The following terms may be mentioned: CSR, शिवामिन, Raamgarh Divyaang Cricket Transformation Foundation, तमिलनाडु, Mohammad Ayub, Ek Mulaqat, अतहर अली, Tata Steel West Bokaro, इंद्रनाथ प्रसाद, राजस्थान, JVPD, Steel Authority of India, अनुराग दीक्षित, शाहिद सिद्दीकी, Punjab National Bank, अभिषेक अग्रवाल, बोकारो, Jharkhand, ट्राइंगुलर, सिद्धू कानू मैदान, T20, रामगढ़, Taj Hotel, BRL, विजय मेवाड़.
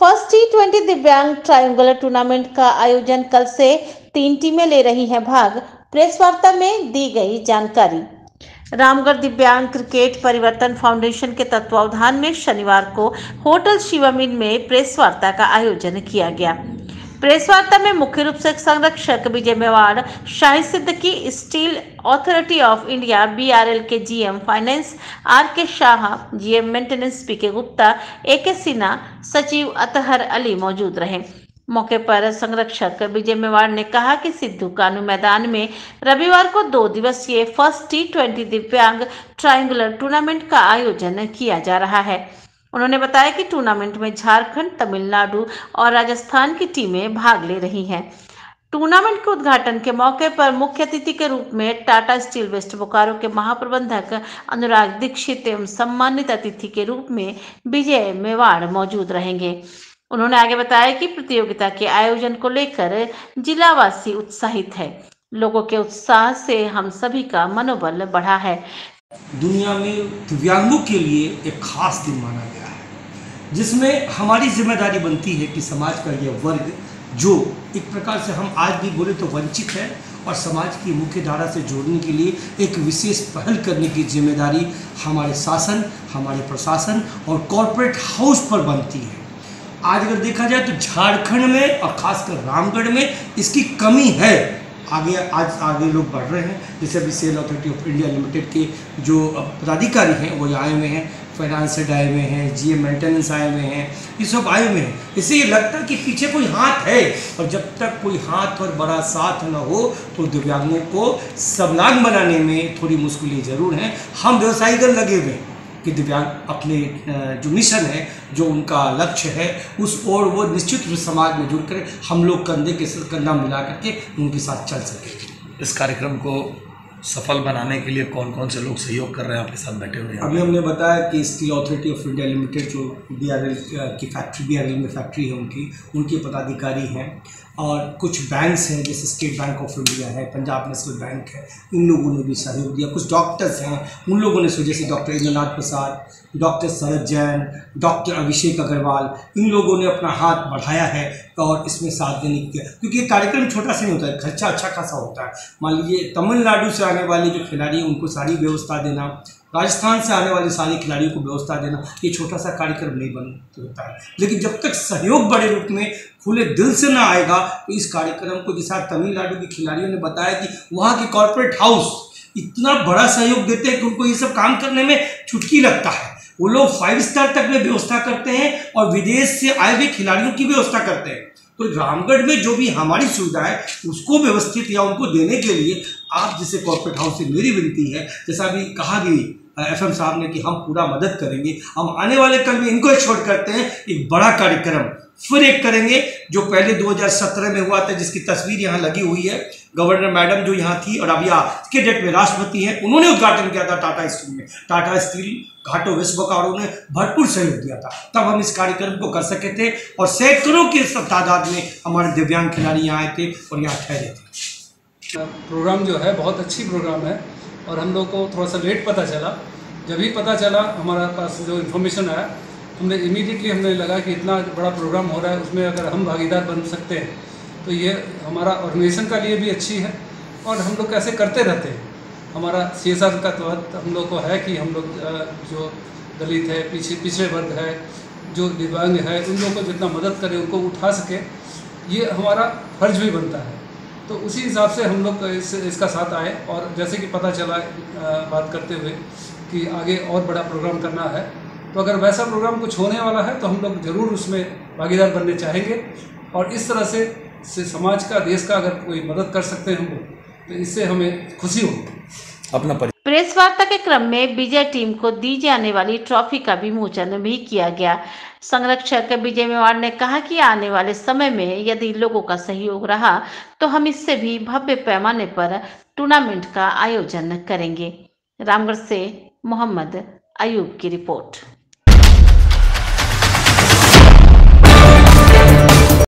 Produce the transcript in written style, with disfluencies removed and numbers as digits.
First T20 दिव्यांग triangular tournament का आयोजन कल से 3 टीमें ले रही हैं भाग। प्रेस वार्ता में दी गई जानकारी। रामगढ़ दिव्यांग क्रिकेट परिवर्तन फाउंडेशन के तत्वावधान में शनिवार को होटल शिवामिन में प्रेस वार्ता का आयोजन किया गया। प्रेस वार्ता में मुख्य रूप से संरक्षक विजय मेवाड़, शाहिद सिद्दीकी, steel authority of India BRL के GM finance RK Shah, GM maintenance PK Gupta, AK Sinha, सचिव अतहर अली मौजूद रहे। मौके पर संरक्षक विजय मेवाड़ ने कहा कि सिद्धू कानू मैदान में रविवार को 2 दिवसीय फर्स्ट T20 दिव्यांग ट्रायंगुलर टूर्नामेंट का आयोजन किया जा रहा है। उन्होंने बताया कि टूर्नामेंट में झारखंड, तमिलनाडु और राजस्थान की टीमें भाग ले रही हैं। टूर्नामेंट के उद्घाटन के मौके पर मुख्य अतिथि के रूप में टाटा स्टील वेस्ट बोकारो के महाप्रबंधक अनुराग दीक्षित एवं सम्मानित अतिथि के रूप में विजय मेवाड़ मौजूद रहेंगे। उन्होंने आगे बताया कि प्रतियोगिता के आयोजन को लेकर जिलावासी उत्साहित है। लोगों के उत्साह से हम सभी का मनोबल बढ़ा है। दुनिया में दिव्यांगों के लिए एक खास दिन माना गया है, जिसमें हमारी जिम्मेदारी बनती है कि समाज का यह वर्ग, जो एक प्रकार से हम आज भी बोले तो वंचित है, और समाज की मुख्य धारा से जोड़ने के लिए एक विशेष पहल करने की जिम्मेदारी हमारे शासन, हमारे प्रशासन और कॉरपोरेट हाउस पर बनती है। आज अगर देखा जाए तो झारखंड में और खासकर रामगढ़ में इसकी कमी है। आज आगे लोग बढ़ रहे हैं। जैसे अभी steel authority of India limited के जो पदाधिकारी हैं वो आए हुए हैं, फाइनेंस हेड आए हुए हैं, GM मेंटेनेंस आए हुए हैं, ये सब आए हुए हैं। इससे ये लगता है कि पीछे कोई हाथ है, और जब तक कोई हाथ और बड़ा साथ ना हो तो दिव्यांगों को सबलाग बनाने में थोड़ी मुश्किलें ज़रूर हैं। हम व्यवसायीगण लगे हुए हैं कि दिव्यांग अपने जो मिशन है, जो उनका लक्ष्य है, उस ओर वो निश्चित रूप से समाज में जुड़कर हम लोग कंधे के साथ कंधा मिला करके उनके साथ चल सके। इस कार्यक्रम को सफल बनाने के लिए कौन कौन से लोग सहयोग कर रहे हैं आपके साथ बैठे हुए हैं? अभी हमने बताया कि steel authority of India limited जो BRL की फैक्ट्री, BRL में फैक्ट्री है उनके पदाधिकारी हैं, और कुछ बैंक्स हैं जैसे स्टेट बैंक ऑफ इंडिया है, पंजाब नेशनल बैंक है, इन लोगों ने भी सहयोग दिया। कुछ डॉक्टर्स हैं, उन लोगों ने जैसे doctor इंद्रनाथ प्रसाद, doctor Sharad Jain, doctor अभिषेक अग्रवाल, इन लोगों ने अपना हाथ बढ़ाया है और इसमें साथ देने की, क्योंकि ये कार्यक्रम छोटा सा नहीं होता है, खर्चा अच्छा खासा होता है। मान लीजिए तमिलनाडु से आने वाले जो खिलाड़ी हैं उनको सारी व्यवस्था देना, राजस्थान से आने वाले सारे खिलाड़ियों को व्यवस्था देना, ये छोटा सा कार्यक्रम नहीं बन होता है। लेकिन जब तक सहयोग बड़े रूप में खुले दिल से ना आएगा तो इस कार्यक्रम को, जैसा तमिलनाडु के खिलाड़ियों ने बताया कि वहाँ के कॉरपोरेट हाउस इतना बड़ा सहयोग देते हैं कि उनको ये सब काम करने में चुटकी लगता है। वो लोग 5 स्टार तक में व्यवस्था करते हैं और विदेश से आए हुए खिलाड़ियों की व्यवस्था करते हैं। तो रामगढ़ में जो भी हमारी सुविधा है उसको व्यवस्थित या उनको देने के लिए आप जैसे कॉर्पोरेट हाउस से मेरी विनती है, जैसा अभी कहा भी FM साहब ने कि हम पूरा मदद करेंगे। हम आने वाले कल में इनको छोड़ करते हैं, एक बड़ा कार्यक्रम फिर एक करेंगे जो पहले 2017 में हुआ था, जिसकी तस्वीर यहाँ लगी हुई है। गवर्नर मैडम जो यहाँ थी और अभी आज के डेट में राष्ट्रपति हैं, उन्होंने उद्घाटन किया था टाटा स्टील में। टाटा स्टील घाटो वेस्ट बोकारो ने भरपूर सहयोग दिया था, तब हम इस कार्यक्रम को कर सके थे, और सैकड़ों के तादाद में हमारे दिव्यांग खिलाड़ी यहाँ आए थे और यहाँ ठहरे थे। प्रोग्राम जो है बहुत अच्छी प्रोग्राम है, और हम लोग को थोड़ा सा लेट पता चला। जब भी पता चला हमारे पास जो इन्फॉर्मेशन आया, हमने इमीडिएटली हमने लगा कि इतना बड़ा प्रोग्राम हो रहा है, उसमें अगर हम भागीदार बन सकते हैं तो ये हमारा ऑर्गेनाइजेशन का लिए भी अच्छी है, और हम लोग कैसे करते रहते हैं। हमारा CSR का तहत हम लोग को है कि हम लोग जो दलित है, पिछड़े वर्ग है, जो दिव्यांग है, उन लोगों को जितना मदद करें, उनको उठा सके, ये हमारा फर्ज भी बनता है। तो उसी हिसाब से हम लोग इसका साथ आए, और जैसे कि पता चला बात करते हुए कि आगे और बड़ा प्रोग्राम करना है, तो अगर वैसा प्रोग्राम कुछ होने वाला है तो हम लोग ज़रूर उसमें भागीदार बनने चाहेंगे। और इस तरह से समाज का, देश का अगर कोई मदद कर सकते हैं हम तो इससे हमें खुशी होगी। अपना प्रेस वार्ता के क्रम में विजय टीम को दी जाने वाली ट्रॉफी का विमोचन भी किया गया। संरक्षक विजय मेवाड़ ने कहा कि आने वाले समय में यदि लोगों का सहयोग रहा तो हम इससे भी भव्य पैमाने पर टूर्नामेंट का आयोजन करेंगे। रामगढ़ से मोहम्मद अयूब की रिपोर्ट।